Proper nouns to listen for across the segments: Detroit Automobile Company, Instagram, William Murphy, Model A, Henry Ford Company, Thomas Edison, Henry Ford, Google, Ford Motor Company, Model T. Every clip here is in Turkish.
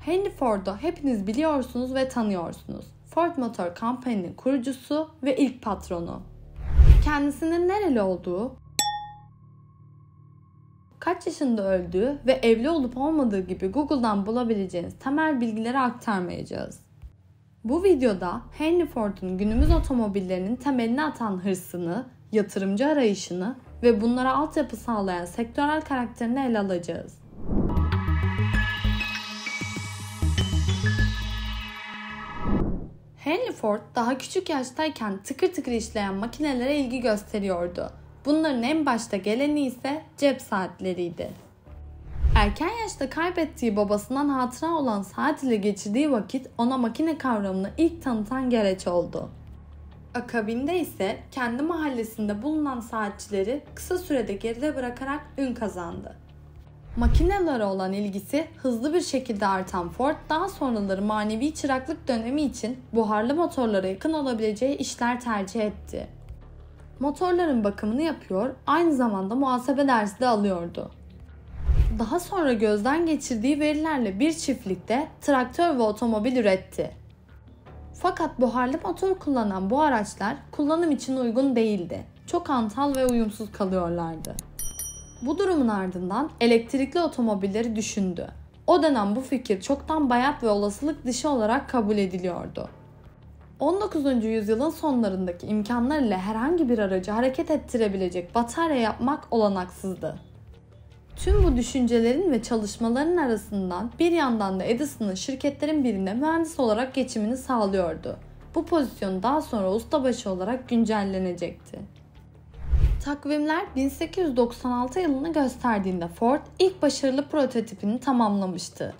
Henry Ford'u hepiniz biliyorsunuz ve tanıyorsunuz. Ford Motor Company'nin kurucusu ve ilk patronu. Kendisinin nereli olduğu, kaç yaşında öldüğü ve evli olup olmadığı gibi Google'dan bulabileceğiniz temel bilgileri aktarmayacağız. Bu videoda Henry Ford'un günümüz otomobillerinin temelini atan hırsını, yatırımcı arayışını ve bunlara altyapı sağlayan sektörel karakterini ele alacağız. Henry Ford daha küçük yaştayken tıkır tıkır işleyen makinelere ilgi gösteriyordu. Bunların en başta geleni ise cep saatleriydi. Erken yaşta kaybettiği babasından hatıra olan saat ile geçirdiği vakit ona makine kavramını ilk tanıtan gereç oldu. Akabinde ise kendi mahallesinde bulunan saatçileri kısa sürede geride bırakarak ün kazandı. Makinelere olan ilgisi hızlı bir şekilde artan Ford, daha sonraları manevi çıraklık dönemi için buharlı motorlara yakın olabileceği işler tercih etti. Motorların bakımını yapıyor, aynı zamanda muhasebe dersi de alıyordu. Daha sonra gözden geçirdiği verilerle bir çiftlikte traktör ve otomobil üretti. Fakat buharlı motor kullanan bu araçlar kullanım için uygun değildi. Çok antal ve uyumsuz kalıyorlardı. Bu durumun ardından elektrikli otomobilleri düşündü. O dönem bu fikir çoktan bayat ve olasılık dışı olarak kabul ediliyordu. 19. yüzyılın sonlarındaki imkanlar ile herhangi bir aracı hareket ettirebilecek batarya yapmak olanaksızdı. Tüm bu düşüncelerin ve çalışmaların arasından bir yandan da Edison'ın şirketlerin birine mühendis olarak geçimini sağlıyordu. Bu pozisyon daha sonra ustabaşı olarak güncellenecekti. Takvimler 1896 yılını gösterdiğinde Ford ilk başarılı prototipini tamamlamıştı.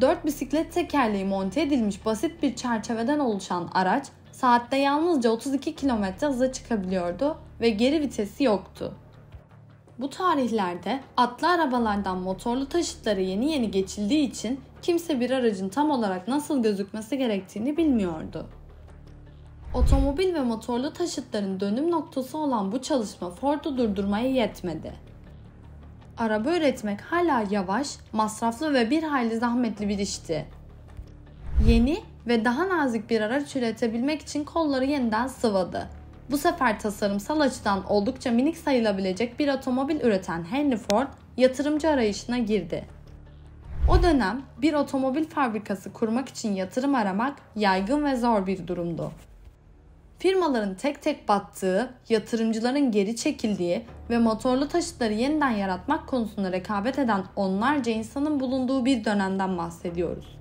4 bisiklet tekerleği monte edilmiş basit bir çerçeveden oluşan araç saatte yalnızca 32 km hıza çıkabiliyordu ve geri vitesi yoktu. Bu tarihlerde atlı arabalardan motorlu taşıtlara yeni geçildiği için kimse bir aracın tam olarak nasıl gözükmesi gerektiğini bilmiyordu. Otomobil ve motorlu taşıtların dönüm noktası olan bu çalışma Ford'u durdurmaya yetmedi. Araba üretmek hala yavaş, masraflı ve bir hayli zahmetli bir işti. Yeni ve daha nazik bir araç üretebilmek için kolları yeniden sıvadı. Bu sefer tasarımsal açıdan oldukça minik sayılabilecek bir otomobil üreten Henry Ford yatırımcı arayışına girdi. O dönem bir otomobil fabrikası kurmak için yatırım aramak yaygın ve zor bir durumdu. Firmaların tek tek battığı, yatırımcıların geri çekildiği ve motorlu taşıtları yeniden yaratmak konusunda rekabet eden onlarca insanın bulunduğu bir dönemden bahsediyoruz.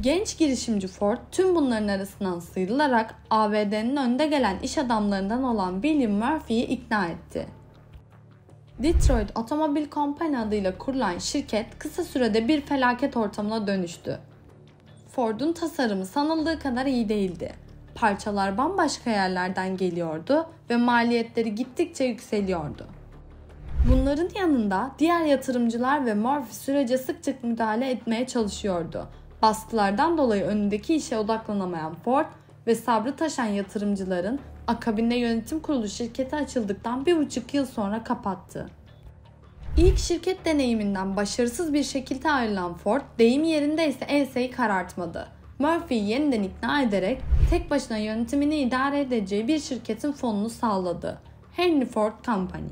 Genç girişimci Ford tüm bunların arasından sıyrılarak ABD'nin önde gelen iş adamlarından olan William Murphy'yi ikna etti. Detroit Automobile Company adıyla kurulan şirket kısa sürede bir felaket ortamına dönüştü. Ford'un tasarımı sanıldığı kadar iyi değildi. Parçalar bambaşka yerlerden geliyordu ve maliyetleri gittikçe yükseliyordu. Bunların yanında diğer yatırımcılar ve Murphy sürece sık müdahale etmeye çalışıyordu. Baskılardan dolayı önündeki işe odaklanamayan Ford ve sabrı taşan yatırımcıların akabinde yönetim kurulu şirketi açıldıktan 1,5 yıl sonra kapattı. İlk şirket deneyiminden başarısız bir şekilde ayrılan Ford, deyim yerinde ise enseyi karartmadı. Murphy'yi yeniden ikna ederek tek başına yönetimini idare edeceği bir şirketin fonunu sağladı. Henry Ford Company.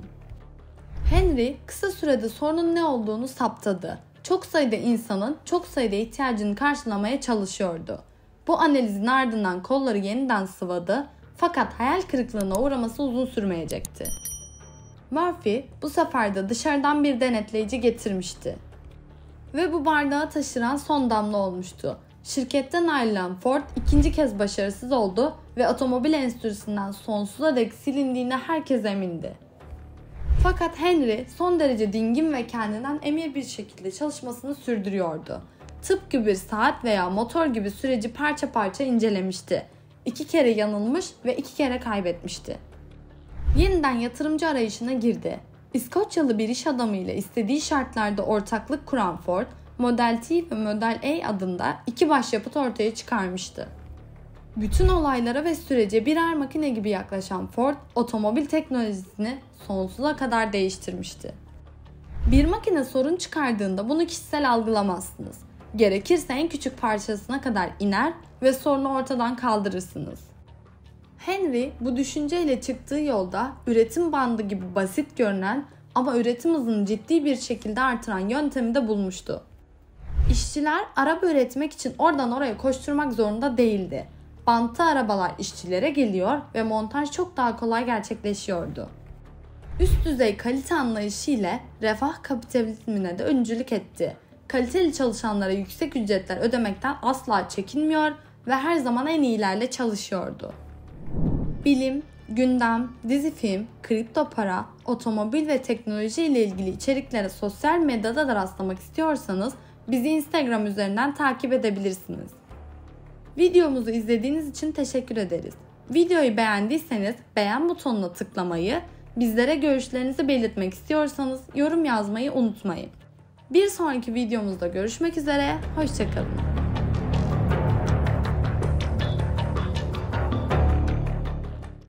Henry kısa sürede sorunun ne olduğunu saptadı. Çok sayıda insanın çok sayıda ihtiyacını karşılamaya çalışıyordu. Bu analizin ardından kolları yeniden sıvadı, fakat hayal kırıklığına uğraması uzun sürmeyecekti. Murphy bu sefer de dışarıdan bir denetleyici getirmişti. Ve bu bardağı taşıran son damla olmuştu. Şirketten ayrılan Ford ikinci kez başarısız oldu ve otomobil endüstrisinden sonsuza dek silindiğine herkes emindi. Fakat Henry son derece dingin ve kendinden emin bir şekilde çalışmasını sürdürüyordu. Tıpkı bir saat veya motor gibi süreci parça parça incelemişti. 2 kere yanılmış ve 2 kere kaybetmişti. Yeniden yatırımcı arayışına girdi. İskoçyalı bir iş adamıyla istediği şartlarda ortaklık kuran Ford, Model T ve Model A adında 2 başyapıt ortaya çıkarmıştı. Bütün olaylara ve sürece birer makine gibi yaklaşan Ford, otomobil teknolojisini sonsuza kadar değiştirmişti. Bir makine sorun çıkardığında bunu kişisel algılamazsınız. Gerekirse en küçük parçasına kadar iner ve sorunu ortadan kaldırırsınız. Henry bu düşünceyle çıktığı yolda üretim bandı gibi basit görünen ama üretim hızını ciddi bir şekilde artıran yöntemi de bulmuştu. İşçiler araba üretmek için oradan oraya koşturmak zorunda değildi. Bantlı arabalar işçilere geliyor ve montaj çok daha kolay gerçekleşiyordu. Üst düzey kalite anlayışı ile refah kapitalizmine de öncülük etti. Kaliteli çalışanlara yüksek ücretler ödemekten asla çekinmiyor ve her zaman en iyilerle çalışıyordu. Bilim, gündem, dizi film, kripto para, otomobil ve teknoloji ile ilgili içeriklere sosyal medyada da rastlamak istiyorsanız bizi Instagram üzerinden takip edebilirsiniz. Videomuzu izlediğiniz için teşekkür ederiz. Videoyu beğendiyseniz beğen butonuna tıklamayı, bizlere görüşlerinizi belirtmek istiyorsanız yorum yazmayı unutmayın. Bir sonraki videomuzda görüşmek üzere, hoşça kalın.